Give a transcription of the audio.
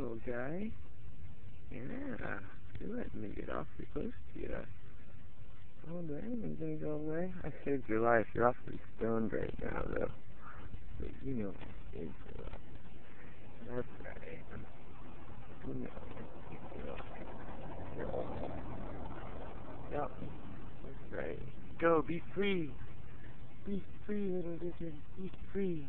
little guy. Yeah. Do it. Let me get awfully close to you. Oh, the animal's gonna go away. I saved your life. You're awfully stoned right now, though. But you know I saved your life. That's right. You know I saved your life. You're awful. Yep. That's right. Go. Be free. Be free, little lizard. Be free.